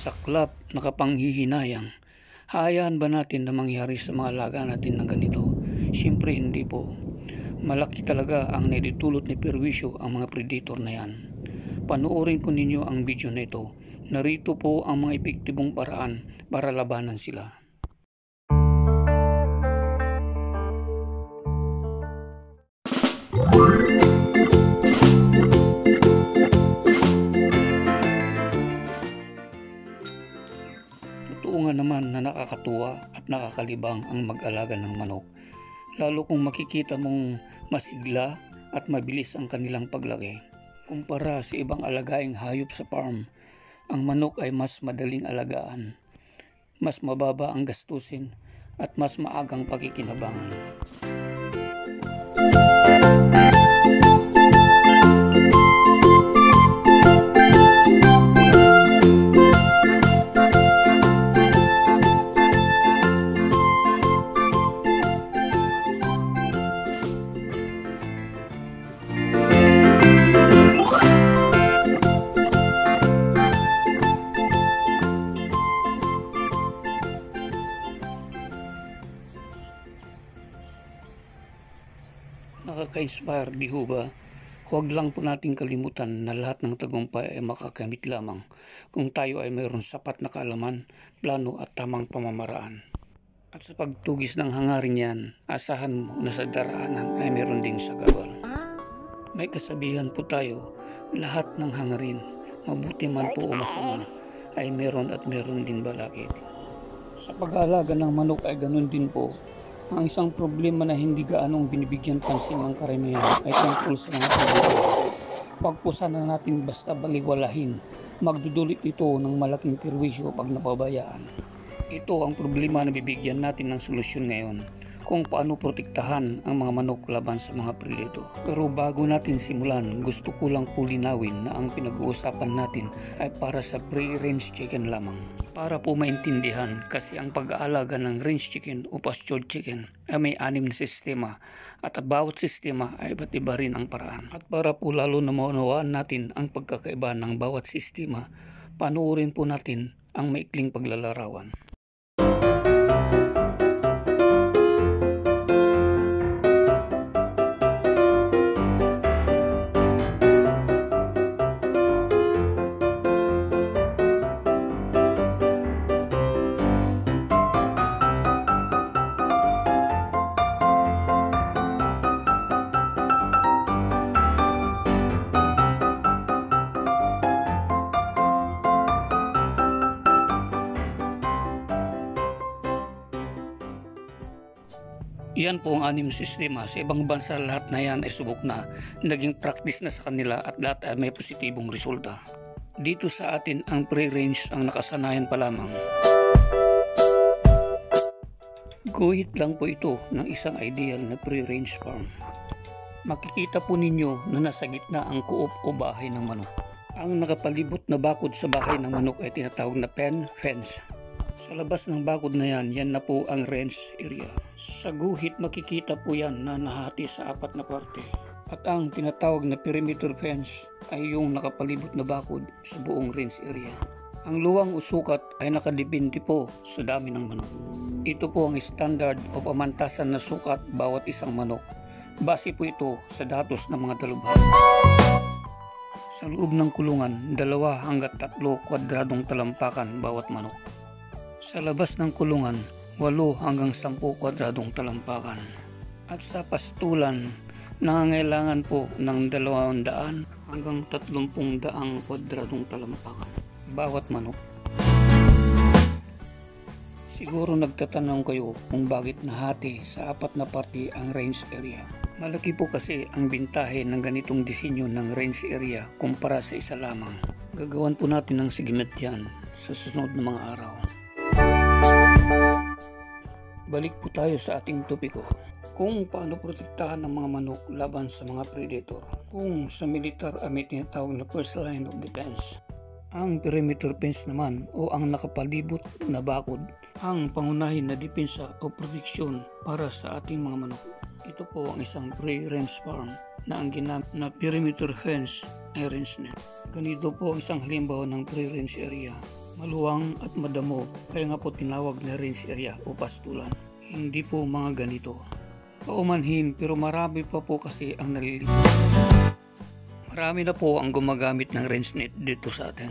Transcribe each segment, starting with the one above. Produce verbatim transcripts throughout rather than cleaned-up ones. masaklap, nakapanghihinayang. Hayaan ba natin na mangyari sa mga alaga natin ng ganito? Siyempre hindi po. Malaki talaga ang naidudulot ni perwisyo ang mga predator na yan. Panoorin po ninyo ang video na ito. Narito po ang mga epektibong paraan para labanan sila. Totoo nga naman na nakakatuwa at nakakalibang ang mag-alaga ng manok, lalo kung makikita mong masigla at mabilis ang kanilang paglaki. Kumpara sa ibang alagaing hayop sa farm, ang manok ay mas madaling alagaan, mas mababa ang gastusin at mas maagang pakikinabangan. Nakaka-inspire, di ho ba? Huwag lang po nating kalimutan na lahat ng tagumpay ay makakamit lamang kung tayo ay mayroon sapat na kaalaman, plano at tamang pamamaraan. At sa pagtugis ng hangarin yan, asahan mo na sa daraanan ay mayroon ding sagabal. May kasabihan po tayo, lahat ng hangarin, mabuti man po o masama, ay mayroon at mayroon din balakid. Sa pag-aalaga ng manok ay ganun din po. Ang isang problema na hindi gaanong binibigyan pansin ng karamihan ay tungkol sa mga predator. Huwag po sana natin basta baliwalahin, magdudulot ito ng malaking perwisyo pag napabayaan. Ito ang problema na bibigyan natin ng solusyon ngayon, kung paano protektahan ang mga manok laban sa mga predator. Pero bago natin simulan, gusto ko lang po linawin na ang pinag-uusapan natin ay para sa free-range chicken lamang. Para po maintindihan, kasi ang pag-aalaga ng range chicken o pastured chicken ay may anim na sistema at bawat sistema ay iba't iba rin ang paraan. At para po lalo na maunawaan natin ang pagkakaiba ng bawat sistema, panoorin po natin ang maikling paglalarawan. Yan po ang anim sistema. Sa ibang bansa, lahat na yan ay subok na, naging practice na sa kanila at lahat ay may positibong resulta. Dito sa atin, ang pre-range ang nakasanayan pa lamang. Guhit lang po ito ng isang ideal na pre-range farm. Makikita po ninyo na nasa gitna ang coop o bahay ng manok. Ang nakapalibot na bakod sa bahay ng manok ay tinatawag na pen fence. Sa labas ng bakod na yan, yan na po ang range area. Sa guhit makikita po yan na nahati sa apat na parte. At ang tinatawag na perimeter fence ay yung nakapalibot na bakod sa buong range area. Ang luwang o sukat ay nakadepende po sa dami ng manok. Ito po ang standard o pamantasan na sukat bawat isang manok. Base po ito sa datos ng mga dalubhasa. Sa loob ng kulungan, dalawa hanggat tatlo kwadradong talampakan bawat manok. Sa labas ng kulungan, walo hanggang sampu kwadradong talampakan. At sa pastulan, nangangailangan po ng dalawang daan hanggang tatlumpung daang kwadradong talampakan bawat manok. Siguro nagtatanong kayo kung bakit nahati sa apat na parte ang range area. Malaki po kasi ang bintahe ng ganitong disenyo ng range area kumpara sa isa lamang. Gagawan po natin ng segment yan sa susunod na mga araw. Balik po tayo sa ating topiko. Kung paano protektahan ng mga manok laban sa mga predator. Kung sa militar ay may tinatawag na first line of defense. Ang perimeter fence naman o ang nakapalibot na bakod ang pangunahin na depensa o proteksyon para sa ating mga manok. Ito po ang isang free-range farm na ang ginamit na perimeter fence ay range net. Ganito po ang isang halimbawa ng free-range area maluwang at madamo, kaya nga po tinawag na range area o pastulan. Hindi po mga ganito. Paumanhin, pero marami pa po kasi ang nalilito. Marami na po ang gumagamit ng range net dito sa atin.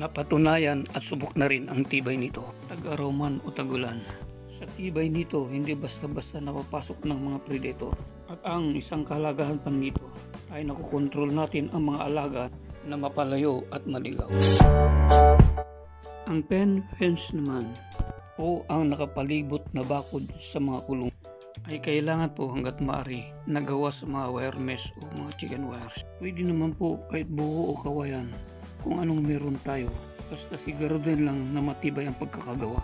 Napatunayan at subok na rin ang tibay nito, tag-araw man o tagulan. Sa tibay nito, hindi basta-basta napapasok ng mga predator. At ang isang kahalagahan pa nito ay nakokontrol natin ang mga alaga na mapalayo at maligaw. Ang pen fence naman o ang nakapalibot na bakod sa mga kulungan ay kailangan po hanggat maaari nagawa sa mga wire mesh o mga chicken wires. Pwede naman po kahit buho o kawayan kung anong meron tayo, basta siguro din lang na matibay ang pagkakagawa.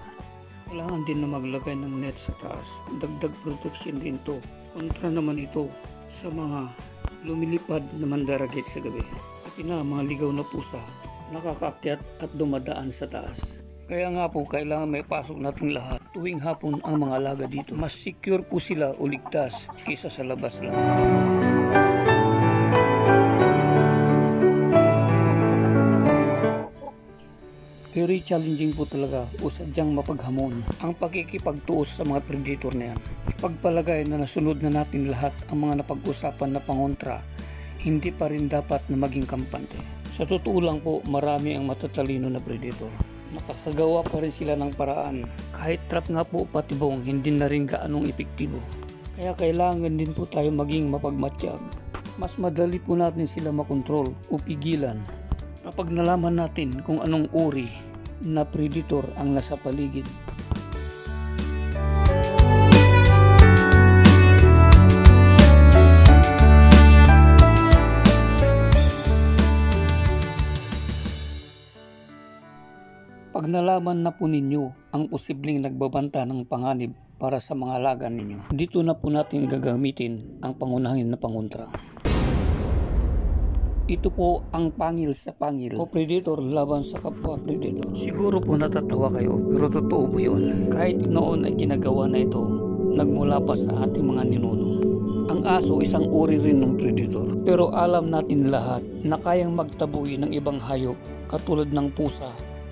Kailangan din na maglagay ng net sa taas, dagdag protection din to. Kontra naman ito sa mga lumilipad na mandaragit sa gabi, pati na mga ligaw na pusa, nakakaakyat at dumadaan sa taas. Kaya nga po kailangan may pasok natin lahat tuwing hapon ang mga alaga dito. Mas secure po sila o ligtas kaysa sa labas lang. Very challenging po talaga o sadyang mapaghamon ang pakikipagtuos sa mga predator na yan. Pagpalagay na nasunod na natin lahat ang mga napag-usapan na pangontra, hindi pa rin dapat na maging kampante. Sa totoo lang po, marami ang matatalino na predator. Nakasagawa pa rin sila ng paraan. Kahit trap nga po patibong, hindi na rin gaanong epektibo. Kaya kailangan din po tayo maging mapagmatyag. Mas madali po natin sila makontrol o pigilan kapag nalaman natin kung anong uri na predator ang nasa paligid. Pag nalaman na po ninyo ang posibleng nagbabanta ng panganib para sa mga alaga ninyo, dito na po natin gagamitin ang pangunahin na pangontra. Ito po ang pangil sa pangil o predator laban sa kapwa predator. Siguro po natatawa kayo, pero totoo po yun. Kahit noon ay ginagawa na ito, nagmula pa sa ating mga ninuno. Ang aso isang uri rin ng predator, pero alam natin lahat na kayang magtaboy ng ibang hayop katulad ng pusa,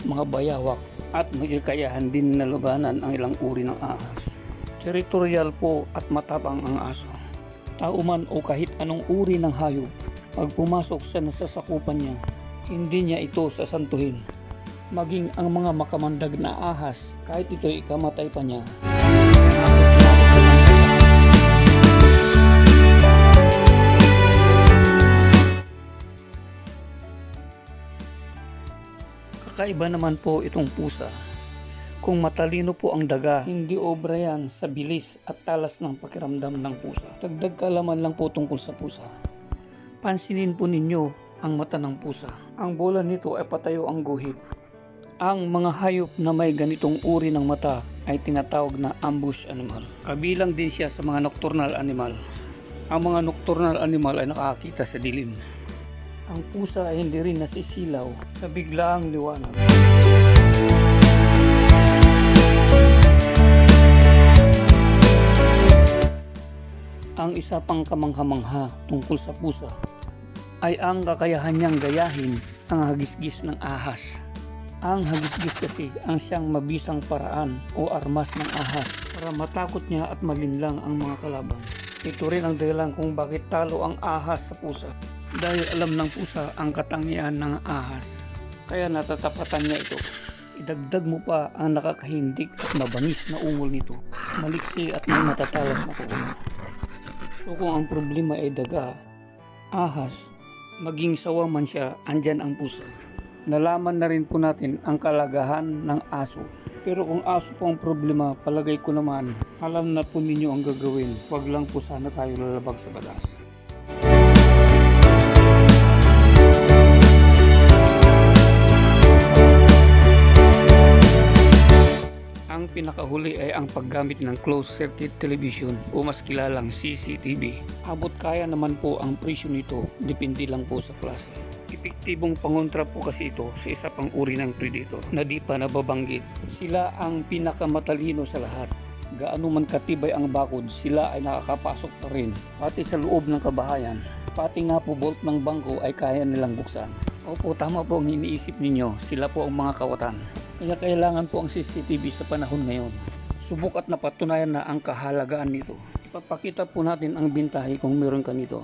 mga bayawak, at may kayahan din na labanan ang ilang uri ng ahas. Territorial po at matapang ang aso. Tao man o kahit anong uri ng hayop, pag pumasok sa nasasakupan niya, hindi niya ito sasantuhin. Maging ang mga makamandag na ahas, kahit ito'y ikamatay pa niya. Kakaiba naman po itong pusa. Kung matalino po ang daga, hindi obra yan sa bilis at talas ng pakiramdam ng pusa. Dagdag kaalaman lang po tungkol sa pusa. Pansinin po ninyo ang mata ng pusa. Ang bola nito ay patayo ang guhit. Ang mga hayop na may ganitong uri ng mata ay tinatawag na ambush animal. Kabilang din siya sa mga nocturnal animal. Ang mga nocturnal animal ay nakakita sa dilim. Ang pusa ay hindi rin nasisilaw sa biglaang liwanag. Ang isa pang kamangha-mangha tungkol sa pusa ay ang kakayahan niyang gayahin ang hagisgis ng ahas. Ang hagisgis kasi ang siyang mabisang paraan o armas ng ahas para matakot niya at malinlang ang mga kalaban. Ito rin ang dahilan kung bakit talo ang ahas sa pusa. Dahil alam ng pusa ang katangian ng ahas, kaya natatapatan niya ito. Idagdag mo pa ang nakakahindik at mabanis na ungol nito, maliksi at may matatalas na kuko. So kung ang problema ay daga, ahas, maging sawa man siya, andyan ang pusa. Nalaman na rin po natin ang kalagahan ng aso. Pero kung aso po ang problema, palagay ko naman, alam na po ninyo ang gagawin. Huwag lang po sana tayo lalabag sa batas. Ang pinakahuli ay ang paggamit ng closed-circuit television o mas kilalang C C T V. Abot kaya naman po ang presyo nito, depende lang po sa klase. Epektibong pangontra po kasi ito sa isa pang uri ng predator na di pa nababanggit. Sila ang pinakamatalino sa lahat. Gaano man katibay ang bakod, sila ay nakakapasok pa rin, pati sa loob ng kabahayan. Pati nga po bolt ng bangko ay kaya nilang buksan. Opo, tama po ang iniisip ninyo, sila po ang mga kawatan. Nagkakailangan po ang C C T V sa panahon ngayon. Subok at napatunayan na ang kahalagaan nito. Ipapakita po natin ang bintahe kung meron ka nito.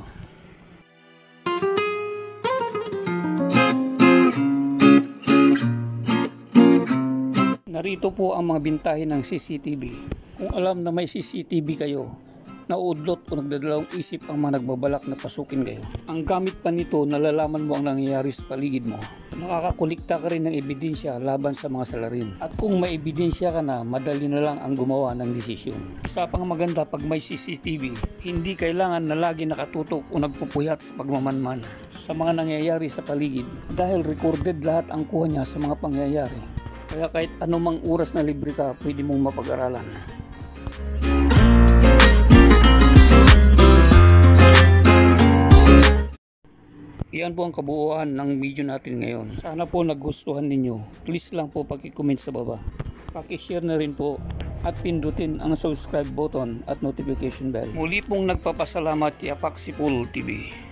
Narito po ang mga bintahe ng C C T V. Kung alam na may C C T V kayo, naudlot o nagdadalawang isip ang mga nagbabalak na pasukin kayo. Ang gamit pa nito, nalalaman mo ang nangyayari sa paligid mo. Nakakakolekta ka rin ng ebidensya laban sa mga salarin. At kung may ebidensya ka na, madali na lang ang gumawa ng desisyon. Isa pang maganda pag may C C T V, hindi kailangan na lagi nakatutok o nagpupuyat sa pagmamanman sa mga nangyayari sa paligid dahil recorded lahat ang kuha niya sa mga pangyayari. Kaya kahit anumang oras na libre ka, pwede mong mapag-aralan. Iyan po ang kabuuan ng video natin ngayon. Sana po nagustuhan ninyo. Please lang po paki-comment sa baba. Paki-share na rin po at pindutin ang subscribe button at notification bell. Muli pong nagpapasalamat Yapak Sipol T V.